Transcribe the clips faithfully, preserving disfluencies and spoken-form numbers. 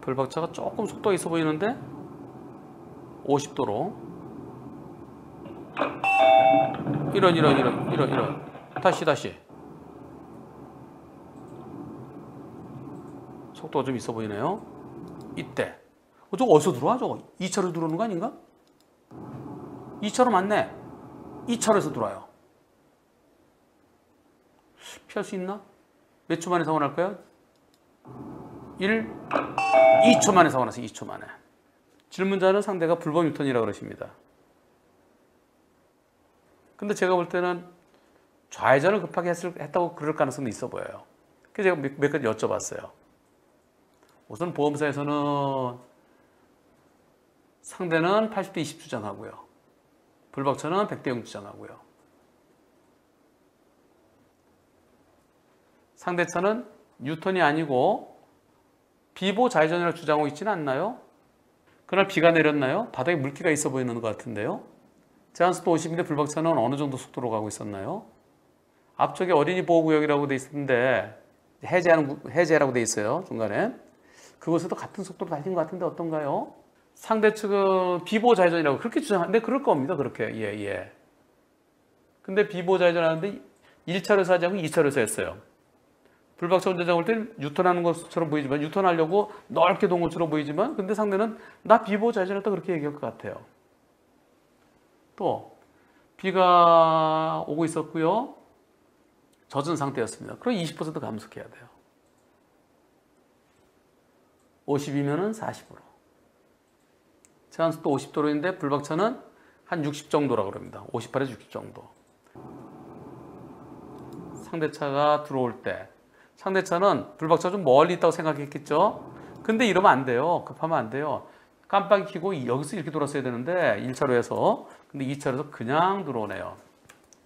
블박차가 조금 속도가 있어 보이는데 오십 도로 이런 이런 이런 이런 이런 다시 다시 속도가 좀 있어 보이네요. 이때 어, 저거 어디서 들어와? 저거 이 차로 들어오는 거 아닌가? 이 차로 맞네. 이 차로에서 들어와요. 피할 수 있나? 몇 초 만에 사고 날까요? 일, 이 초 만에 사고 났어요. 이 초 만에. 질문자는 상대가 불법 유턴이라고 그러십니다. 근데 제가 볼 때는 좌회전을 급하게 했을, 했다고 그럴 가능성도 있어 보여요. 그래서 제가 몇, 몇 가지 여쭤봤어요. 우선 보험사에서는 상대는 팔십 대 이십 주장하고요. 블박차는 백 대 영 주장하고요. 상대차는 뉴턴이 아니고 비보 좌회전이라고 주장하고 있지는 않나요? 그날 비가 내렸나요? 바닥에 물기가 있어 보이는 것 같은데요. 제한속도 오십인데 블박차는 어느 정도 속도로 가고 있었나요? 앞쪽에 어린이 보호구역이라고 돼 있는데 해제하는, 해제라고 돼 있어요. 중간에. 그곳에도 같은 속도로 달린 것 같은데 어떤가요? 상대 측은 비보 좌회전이라고 그렇게 주장하는데 그럴 겁니다. 그렇게. 예, 예. 근데 비보 좌회전 하는데 일 차로에서 하지 않고 이 차로에서 했어요. 블박차 운전자 볼 때는 유턴하는 것처럼 보이지만 유턴하려고 넓게 돈 것처럼 보이지만 근데 상대는 나 비보 좌회전했다 그렇게 얘기할 것 같아요. 또 비가 오고 있었고요. 젖은 상태였습니다. 그럼 이십 퍼센트 감속해야 돼요. 오십이면은 사십으로. 제한속도 오십 도로인데 블박차는 한 육십 정도라고 그럽니다. 오십팔에서 육십 정도. 상대차가 들어올 때 상대차는 블박차가 좀 멀리 있다고 생각했겠죠. 근데 이러면 안 돼요. 급하면 안 돼요. 깜빡이 켜고 여기서 이렇게 돌았어야 되는데 일 차로에서 근데 이 차로에서 그냥 들어오네요.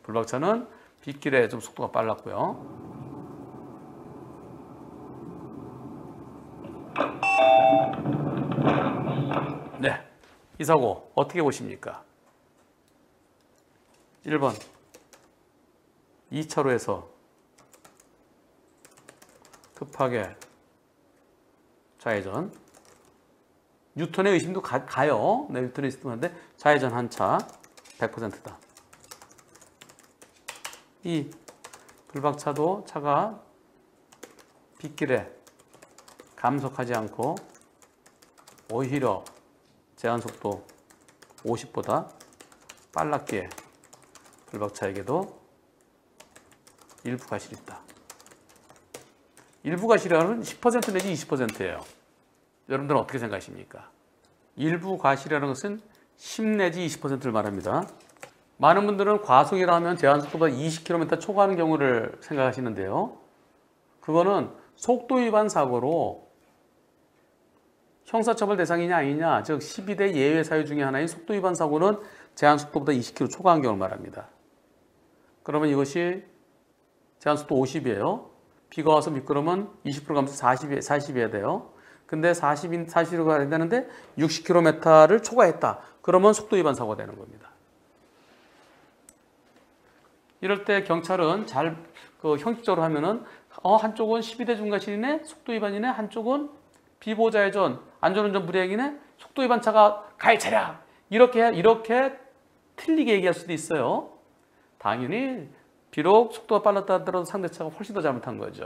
블박차는 빗길에 좀 속도가 빨랐고요. 네, 이 사고 어떻게 보십니까? 일 번 이 차로에서 급하게 좌회전 뉴턴의 의심도 가, 가요. 네, 뉴턴의 의심도 가는데 좌회전 한 차 백 퍼센트다. 이 블박차도 차가 빗길에 감속하지 않고 오히려 제한속도 오십보다 빨랐기에 블박차에게도 일부 과실이 있다. 일부 과실이라는 십 퍼센트 내지 이십 퍼센트예요. 여러분들은 어떻게 생각하십니까? 일부 과실이라는 것은 십 내지 이십 퍼센트를 말합니다. 많은 분들은 과속이라 하면 제한속도보다 이십 킬로미터 초과하는 경우를 생각하시는데요. 그거는 속도 위반 사고로 형사처벌 대상이냐 아니냐, 즉 십이 대 예외 사유 중에 하나인 속도 위반 사고는 제한속도보다 이십 킬로미터 초과한 경우를 말합니다. 그러면 이것이 제한속도 오십이에요. 비가 와서 미끄러면 이십 퍼센트 감소 사십이어야 돼요. 근데 사십으로 가야 되는데 육십 킬로미터를 초과했다. 그러면 속도 위반 사고가 되는 겁니다. 이럴 때 경찰은 잘 그 형식적으로 하면은 어, 한쪽은 십이 대 중과실이네, 속도 위반이네, 한쪽은 비보호 좌회전, 안전운전 불이행이네, 속도 위반 차가 갈 차량 이렇게 이렇게 틀리게 얘기할 수도 있어요. 당연히 비록 속도가 빨랐다 하더라도 상대차가 훨씬 더 잘못한 거죠.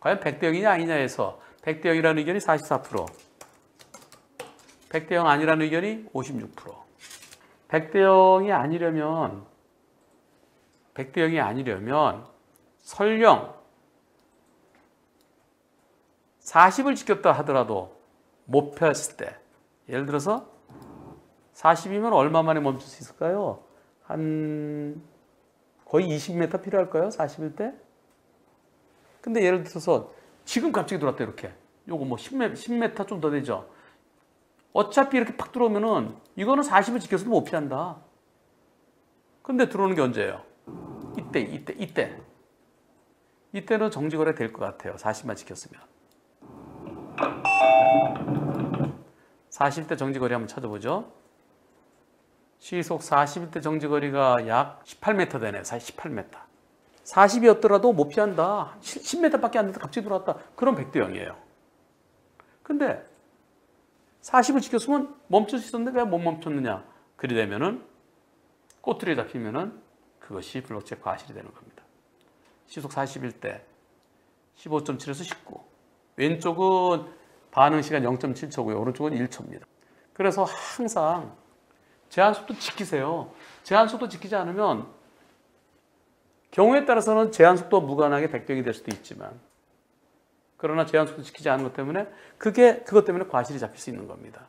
과연 백 대 영이냐 아니냐에서 백 대 영이라는 의견이 사십사 퍼센트, 백 대 영 아니라는 의견이 오십육 퍼센트. 백 대 영이 아니려면 백 대 영이 아니려면 설령 사십을 지켰다 하더라도 못 폈을 때 예를 들어서 사십이면 얼마 만에 멈출 수 있을까요? 한 거의 이십 미터 필요할까요? 사십일 때? 근데 예를 들어서 지금 갑자기 돌았다 이렇게 요거 뭐 십 미터 좀 더 되죠? 어차피 이렇게 팍 들어오면은 이거는 사십을 지켜서도 못 피한다. 근데 들어오는 게 언제예요? 이때 이때 이때 이때는 정지거래 될 것 같아요. 사십만 지켰으면. 사십 대 정지거리 한번 찾아보죠. 시속 사십 대 정지거리가 약 십팔 미터 되네요. 십팔 미터. 사십이었더라도 못 피한다. 십 미터밖에 안 돼서 갑자기 들어왔다. 그럼 백 대 영이에요. 근데 사십을 지켰으면 멈출 수 있었는데 왜 못 멈췄느냐. 그리 되면은 꼬투리에 잡히면은 그것이 블록체 과실이 되는 겁니다. 시속 사십일 때 십오 점 칠에서 십구. 왼쪽은 반응시간 영 점 칠 초고요. 오른쪽은 일 초입니다. 그래서 항상 제한속도 지키세요. 제한속도 지키지 않으면 경우에 따라서는 제한속도와 무관하게 백병이 될 수도 있지만, 그러나 제한속도 지키지 않은 것 때문에 그게 그것 때문에 과실이 잡힐 수 있는 겁니다.